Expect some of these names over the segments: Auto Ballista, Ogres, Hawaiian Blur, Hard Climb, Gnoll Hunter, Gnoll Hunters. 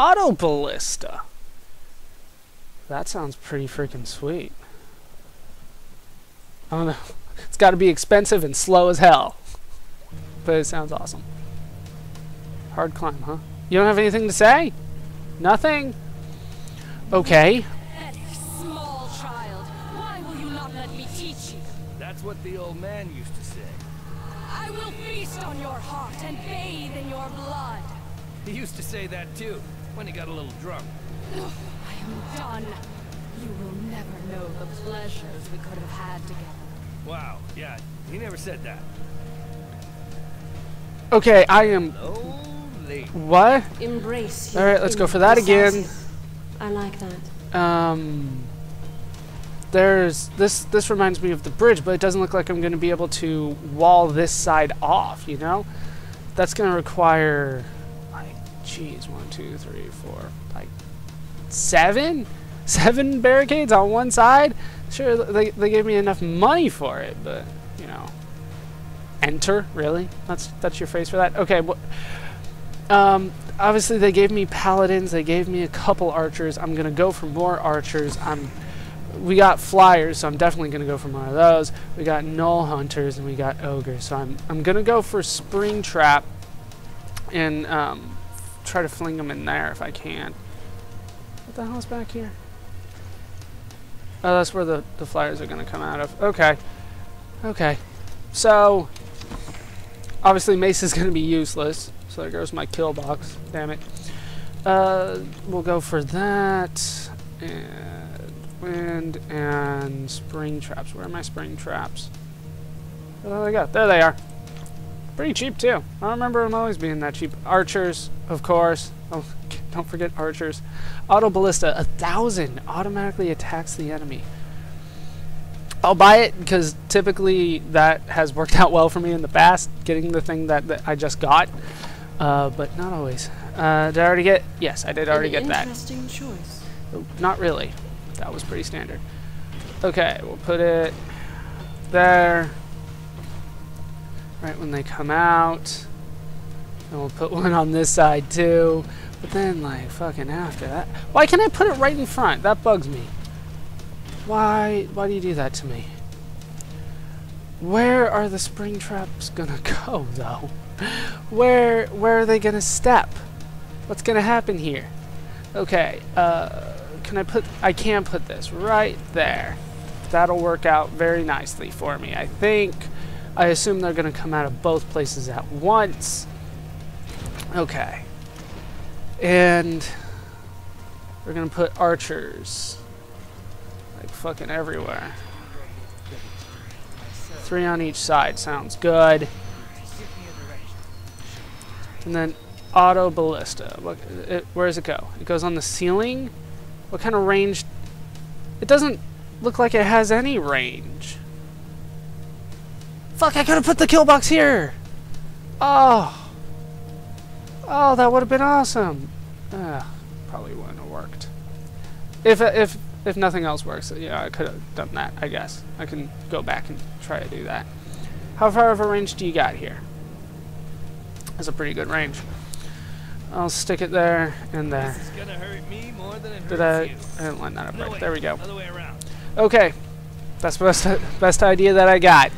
Auto Ballista. That sounds pretty freaking sweet. I don't know. It's got to be expensive and slow as hell. But it sounds awesome. Hard climb, huh? You don't have anything to say? Nothing? Okay. Small child, why will you not let me teach you? That's what the old man used to say. I will feast on your heart and bathe in your blood. He used to say that too, when he got a little drunk. Oh, I am done. You will never know the pleasures we could have had together. Wow, yeah, he never said that. Okay, I am... Lonely. What? Embrace. Alright, let's go for that again. I like that. There's... This reminds me of the bridge, but it doesn't look like I'm going to be able to wall this side off, you know? That's going to require... like, geez, 1, 2, 3, 4... like, 7? 7 barricades on one side? Sure, they gave me enough money for it, but, you know... Enter? Really? That's your phrase for that? Okay, well... obviously they gave me paladins, they gave me a couple archers. I'm gonna go for more archers. We got flyers, so I'm definitely gonna go for more of those. We got Gnoll Hunters and we got Ogres, so I'm gonna go for Spring Trap and try to fling them in there if I can. What the hell is back here? Oh, that's where the flyers are gonna come out of. Okay. Okay. So, obviously mace is going to be useless, so there goes my kill box, damn it. We'll go for that, and wind, and spring traps. Where are my spring traps? Oh, there they go, there they are. Pretty cheap too, I don't remember them always being that cheap. Archers, of course, oh, don't forget archers. Auto Ballista, 1,000, automatically attacks the enemy. I'll buy it because typically that has worked out well for me in the past, getting the thing that I just got, but not always. Did I already get? Yes, I did already get that. Interesting choice. Oh, not really. That was pretty standard. Okay, we'll put it there, right when they come out, and we'll put one on this side too. But then, like, fucking after that, why can't I put it right in front? That bugs me. Why do you do that to me? Where are the spring traps gonna go, though? Where are they gonna step? What's gonna happen here? Okay, can I put... I can put this right there. That'll work out very nicely for me, I think. I assume they're gonna come out of both places at once. Okay. And... we're gonna put archers... like fucking everywhere. 3 on each side sounds good. And then Auto Ballista. Where does it go? It goes on the ceiling? What kind of range? It doesn't look like it has any range. Fuck, I could have put the kill box here! Oh! Oh, that would have been awesome! Probably wouldn't have worked. If nothing else works, yeah, I could have done that, I guess. I can go back and try to do that. How far of a range do you got here? That's a pretty good range. I'll stick it there and there. This is gonna hurt me more than it hurts you. I didn't line that up right. There we go. Other way around. Okay. That's the best idea that I got.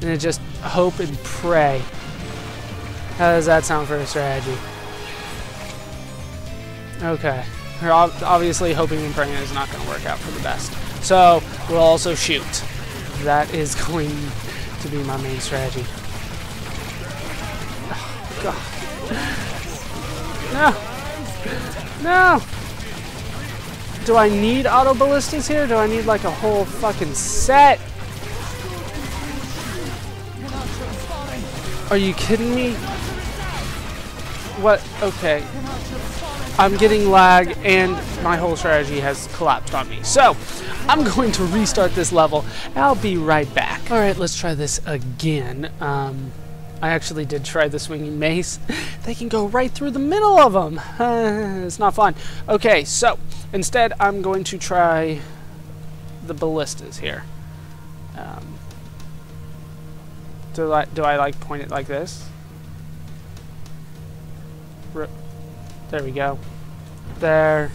And I just hope and pray. How does that sound for a strategy? Okay. We're obviously hoping and praying is not going to work out for the best. So, we'll also shoot. That is going to be my main strategy. Oh, God. No! No! Do I need auto ballistas here? Do I need like a whole fucking set? Are you kidding me? What? Okay. I'm getting lag and my whole strategy has collapsed on me. So, I'm going to restart this level. I'll be right back. Alright, let's try this again. I actually did try the swinging mace. They can go right through the middle of them. It's not fun. Okay, so instead I'm going to try the ballistas here. Do I like point it like this? There we go. there.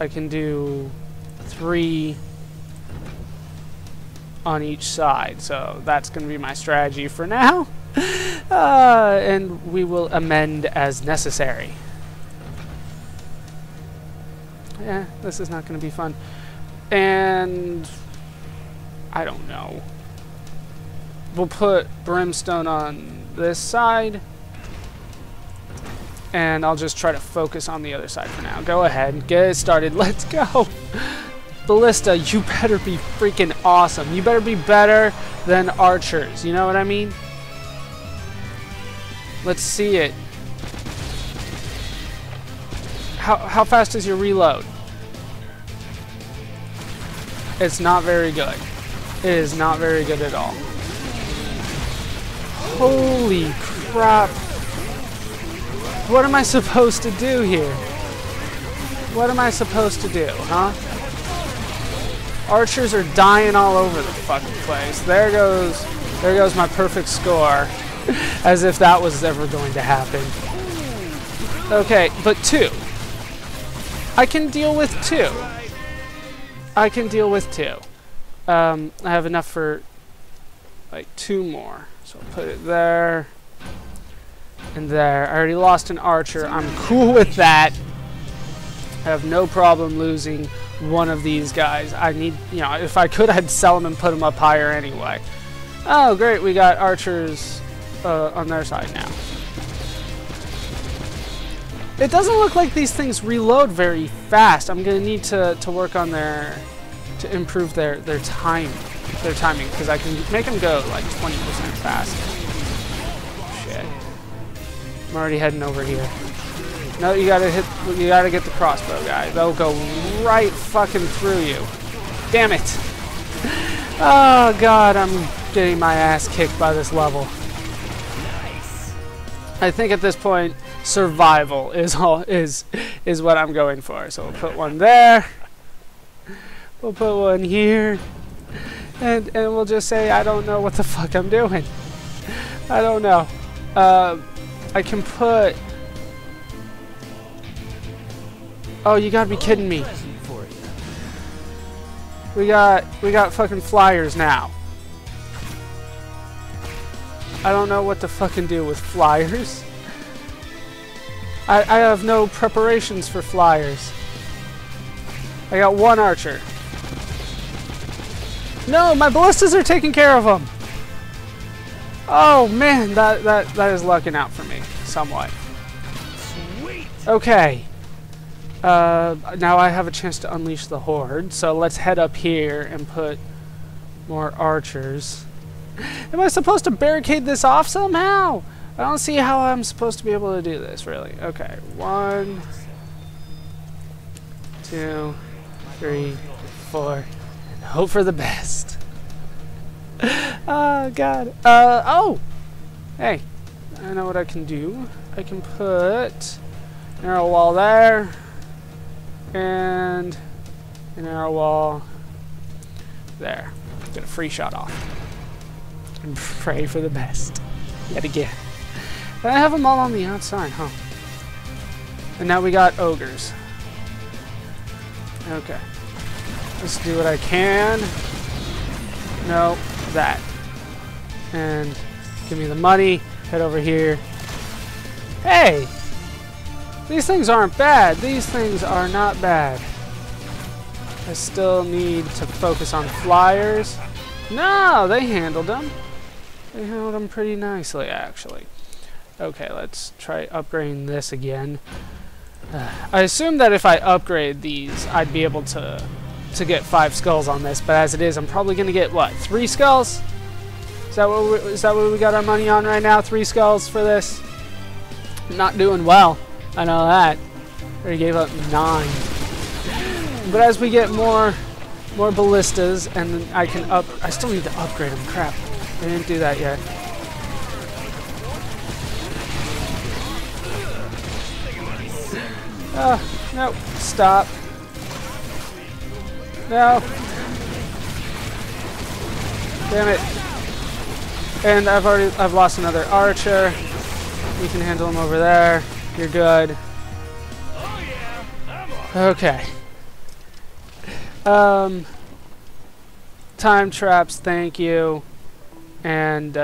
I can do 3 on each side, so that's going to be my strategy for now. And we will amend as necessary. Yeah, this is not going to be fun. And I don't know. We'll put Brimstone on this side. And I'll just try to focus on the other side for now. Go ahead, get it started. Let's go. Ballista, you better be freaking awesome. You better be better than archers. You know what I mean? Let's see it. How fast is your reload? It's not very good. It is not very good at all. Holy crap. What am I supposed to do here? What am I supposed to do, huh? Archers are dying all over the fucking place. There goes my perfect score. As if that was ever going to happen. Okay, but 2. I can deal with 2. I can deal with 2. I have enough for like 2 more. So I'll put it there and there. I already lost an archer. I'm cool with that. I have no problem losing one of these guys. I need, you know, if I could, I'd sell them and put them up higher anyway. Oh, great. We got archers on their side now. It doesn't look like these things reload very fast. I'm going to need to work on to improve their timing, because I can make them go like 20% faster. Shit. I'm already heading over here. No, you gotta get the crossbow guy. They'll go right fucking through you. Damn it. Oh God, I'm getting my ass kicked by this level. I think at this point, survival is what I'm going for. So we'll put one there. We'll put one here. And we'll just say, I don't know what the fuck I'm doing. I don't know. I can put... Oh, you gotta be kidding me. We got fucking flyers now. I don't know what to fucking do with flyers. I have no preparations for flyers. I got 1 archer. No, my ballistas are taking care of them. Oh man, that is lucking out for me somewhat. Sweet. Okay. Now I have a chance to unleash the horde, so let's head up here and put more archers. Am I supposed to barricade this off somehow? I don't see how I'm supposed to be able to do this, really. Okay, 1, 2, 3, 4. Hope for the best. Oh, God. Oh! Hey, I know what I can do. I can put an arrow wall there, and an arrow wall there. Get a free shot off. And pray for the best. Yet again. I have them all on the outside, huh? And now we got ogres. Okay. Let's do what I can. No, that. And give me the money. Head over here. Hey! These things aren't bad. These things are not bad. I still need to focus on flyers. No, they handled them. They handled them pretty nicely, actually. Okay, let's try upgrading this again. I assume that if I upgrade these, I'd be able to get 5 skulls on this, but as it is, I'm probably going to get, what, 3 skulls? Is that what we got our money on right now? 3 skulls for this? I'm not doing well. I know that. I already gave up 9. But as we get more ballistas, and then I can up... I still need to upgrade them. Crap. I didn't do that yet. Oh, no. Stop. No. Damn it. And I've lost another archer. You can handle him over there. You're good. Okay. Time traps, thank you. And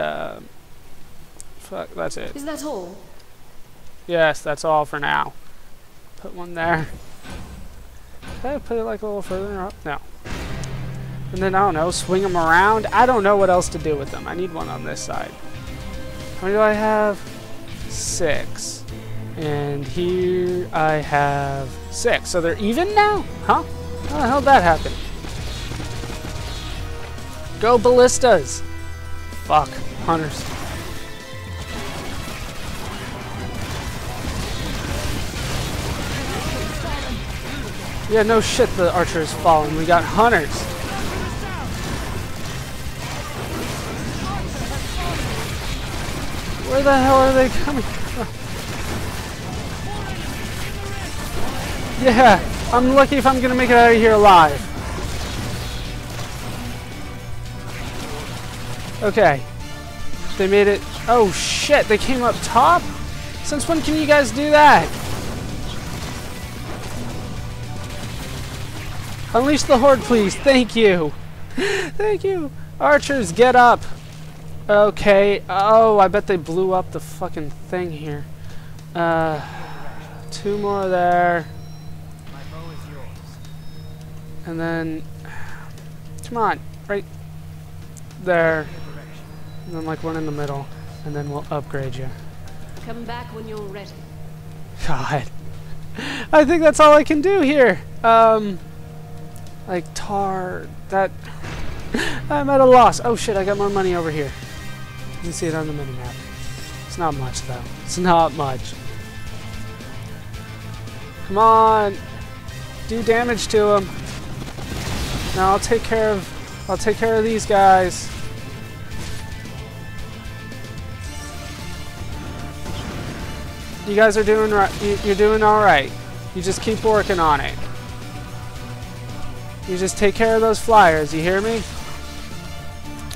fuck, that's it. Is that all? Yes, that's all for now. Put one there. Can I put it like a little further up? No. And then, I don't know, swing them around. I don't know what else to do with them. I need one on this side. How many do I have? 6. And here I have 6. So they're even now? Huh? How the hell did that happen? Go ballistas! Fuck. Hunters. Yeah, no shit, the archer is falling. We got hunters. Where the hell are they coming from? Yeah, I'm lucky if I'm gonna make it out of here alive. Okay. They made it. Oh shit, they came up top? Since when can you guys do that? Unleash the horde, please. Thank you. Thank you. Archers, get up. Okay. Oh, I bet they blew up the fucking thing here. 2 more there. My bow is yours. And then... Come on. Right there. And then like one in the middle. And then we'll upgrade you. Come back when you're ready. God. I think that's all I can do here. Like tar that I'm at a loss. Oh shit, I got more money over here. You can see it on the minimap. It's not much though. It's not much. Come on. Do damage to him. Now I'll take care of these guys. You guys are doing right. You're doing all right. You just keep working on it. You just take care of those flyers, you hear me?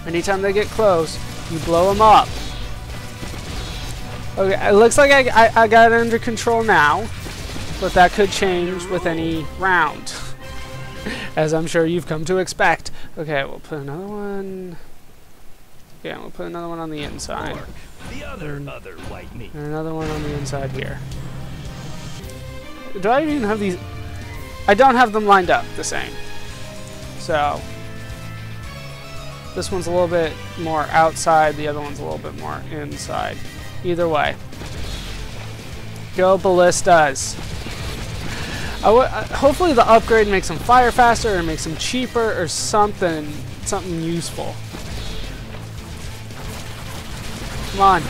Anytime they get close, you blow them up. Okay, it looks like I got it under control now, but that could change with any round, as I'm sure you've come to expect. Okay, we'll put another one. Yeah, we'll put another one on the inside. The other white meat. And another one on the inside here. Do I even have these? I don't have them lined up the same. So, this one's a little bit more outside, the other one's a little bit more inside. Either way. Go ballistas. Hopefully the upgrade makes them fire faster or makes them cheaper or something useful. Come on.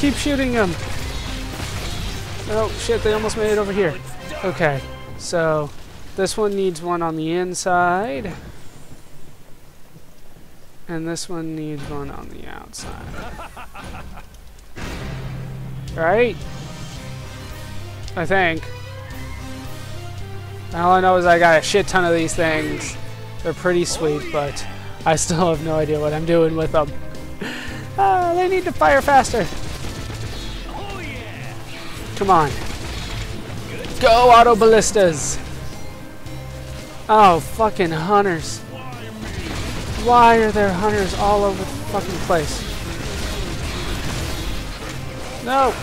Keep shooting them. Oh shit, they almost made it over here. Okay, so... This one needs one on the inside. And this one needs one on the outside. Right? I think. All I know is I got a shit ton of these things. They're pretty sweet, but I still have no idea what I'm doing with them. They need to fire faster. Come on. Go, Auto Ballistas! Oh, fucking hunters. Why are there hunters all over the fucking place? No!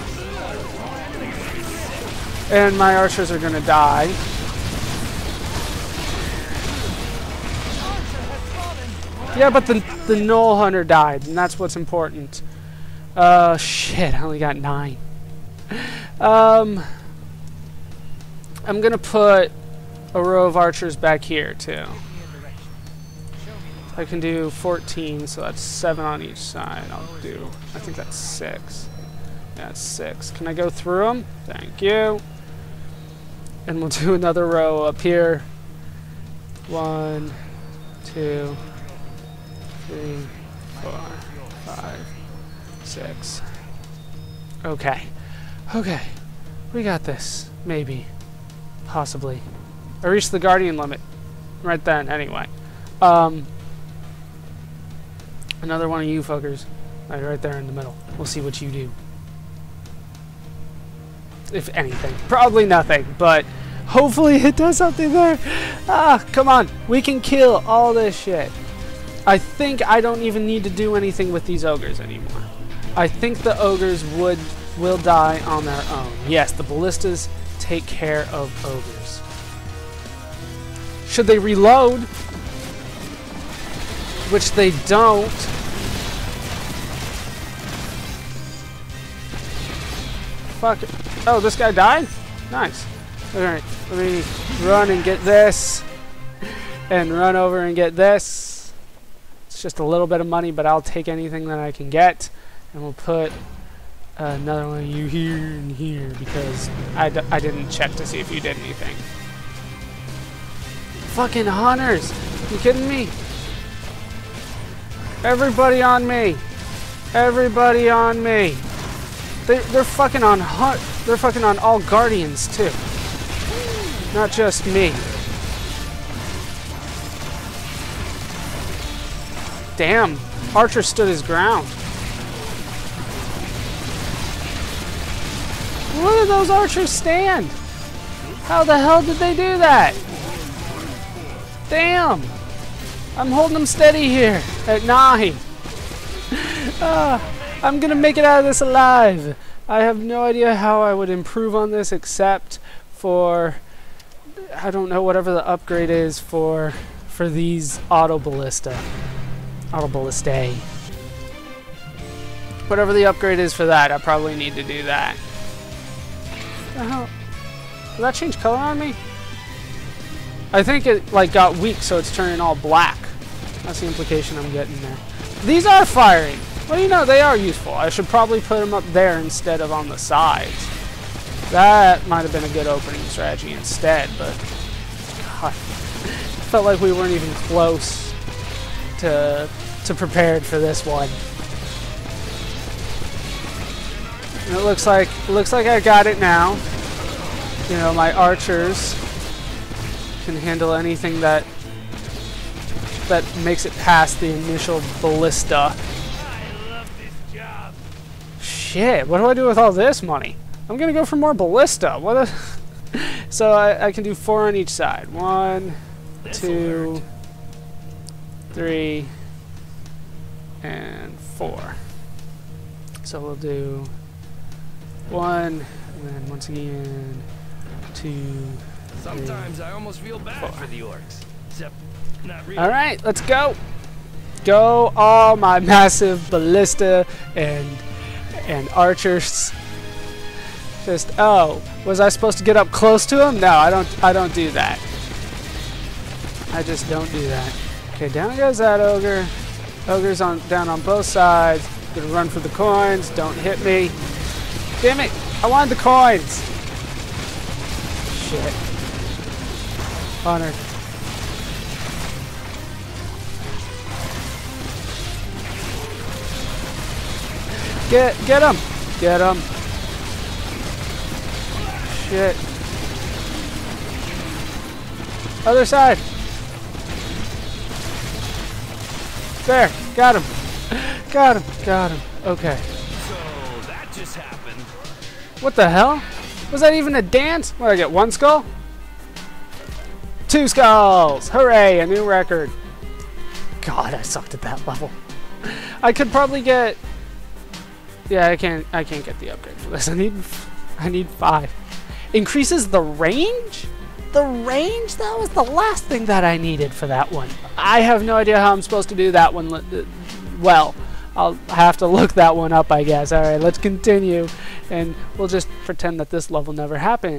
And my archers are gonna die. Yeah, but the Gnoll Hunter died, and that's what's important. Shit, I only got 9. I'm gonna put a row of archers back here too. I can do 14, so that's 7 on each side. I'll do, I think that's 6. That's 6. Can I go through them? Thank you. And we'll do another row up here. 1, 2, 3, 4, 5, 6. Okay. Okay. We got this. Maybe. Possibly. I reached the guardian limit right then, anyway. Another one of you fuckers. Right there in the middle. We'll see what you do. If anything. Probably nothing, but Hopefully it does something there. Ah, come on. We can kill all this shit. I think I don't even need to do anything with these ogres anymore. I think the ogres will die on their own. Yes, the ballistas take care of ogres. Should they reload? Which they don't. Fuck it. Oh, this guy died? Nice. Alright, let me run and get this. And run over and get this. It's just a little bit of money, but I'll take anything that I can get. And we'll put another one of you here and here, because I didn't check to see if you did anything. Fucking hunters! You kidding me? Everybody on me! Everybody on me! They're fucking on hunt. They're fucking on all guardians too. Not just me. Damn, Archer stood his ground. Where did those archers stand? How the hell did they do that? Damn, I'm holding them steady here at 9. I'm gonna make it out of this alive. I have no idea how I would improve on this except for, I don't know, whatever the upgrade is for these Auto Ballista. Whatever the upgrade is for that, I probably need to do that. What the hell? Did that change color on me? I think it like got weak, so it's turning all black. That's the implication I'm getting there. These are firing! Well, you know, they are useful. I should probably put them up there instead of on the sides. That might have been a good opening strategy instead, but God, it felt like we weren't even close to prepared for this one. And it looks like I got it now. You know, my archers can handle anything that makes it past the initial ballista. Shit, what do I do with all this money? I'm gonna go for more ballista. What? So I can do 4 on each side. 1, 2, 3, and 4. So we'll do 1, and then once again 2. Sometimes I almost feel bad for the orcs. Except not really. All right, let's go. Go all my massive ballista and archers. Just, oh, was I supposed to get up close to him? No, I don't do that. I just don't do that. Okay, down goes that ogre. Ogre's on down on both sides. Gonna run for the coins. Don't hit me. Damn it! I wanted the coins. Shit. Hunter. Get him! Get him! Shit. Other side! There! Got him! Got him! Got him! Okay. So that just happened. What the hell? Was that even a dance? What did I get? 1 skull? 2 skulls! Hooray! A new record! God, I sucked at that level. I could probably get... Yeah, I can't get the upgrade for this. I need 5. Increases the range? The range? That was the last thing that I needed for that one. I have no idea how I'm supposed to do that one. Well, I'll have to look that one up, I guess. All right, let's continue, and we'll just pretend that this level never happened.